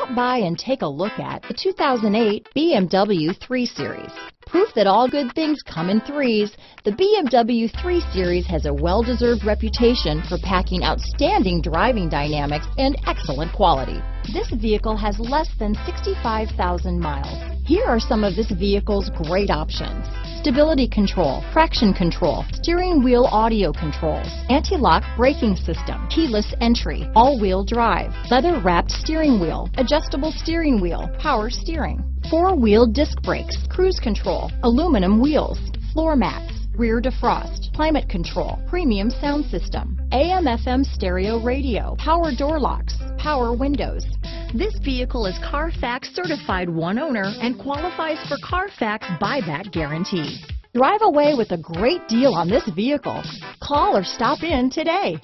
Stop by and take a look at the 2008 BMW 3 Series. Proof that all good things come in threes, the BMW 3 Series has a well-deserved reputation for packing outstanding driving dynamics and excellent quality. This vehicle has less than 65,000 miles. Here are some of this vehicle's great options: stability control, traction control, steering wheel audio controls, anti-lock braking system, keyless entry, all-wheel drive, leather-wrapped steering wheel, adjustable steering wheel, power steering, four-wheel disc brakes, cruise control, aluminum wheels, floor mats, rear defrost, climate control, premium sound system, AM/FM stereo radio, power door locks, power windows. This vehicle is Carfax certified one owner and qualifies for Carfax buyback guarantee. Drive away with a great deal on this vehicle. Call or stop in today.